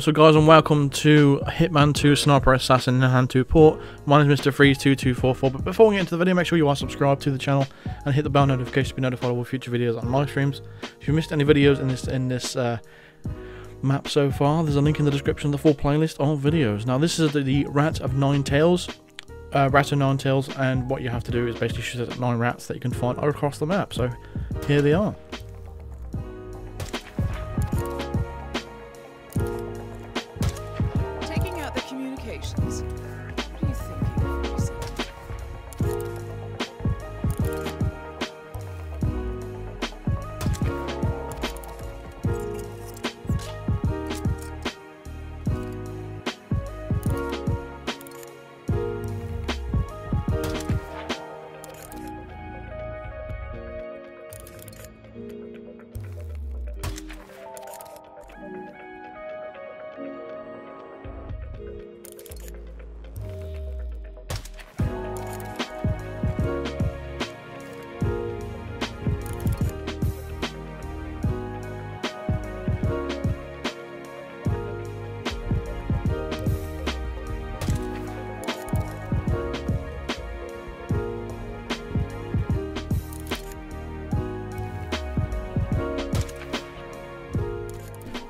What's up guys and welcome to Hitman 2 Sniper Assassin Hantu Port. My name is Mr Freeze 2244, but before we get into the video, make sure you are subscribed to the channel and hit the bell notification to be notified of all future videos and live streams. If you missed any videos in this map so far, there's a link in the description to the full playlist of videos. Now this is the Rat of Nine Tails, and what you have to do is basically shoot at 9 rats that you can find across the map. So here they are. Communications. What are you thinking of yourself.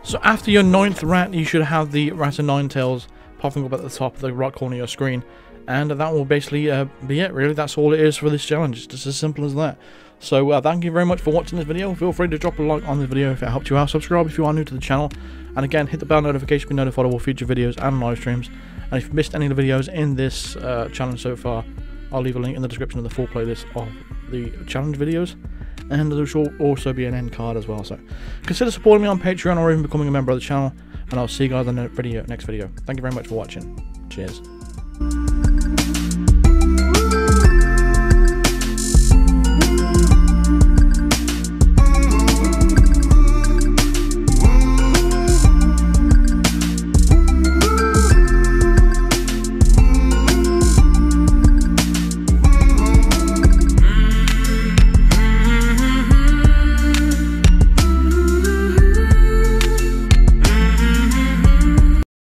So after your 9th rat, you should have the Rat of Nine Tails popping up at the top of the right corner of your screen. And that will basically be it, really. That's all it is for this challenge. It's just as simple as that. So thank you very much for watching this video. Feel free to drop a like on this video if it helped you out. Subscribe if you are new to the channel. And again, hit the bell notification to be notified of all future videos and live streams. And if you've missed any of the videos in this challenge so far, I'll leave a link in the description of the full playlist of the challenge videos. And there will also be an end card as well, so consider supporting me on Patreon or even becoming a member of the channel, and I'll see you guys in the next video. Thank you very much for watching. Cheers.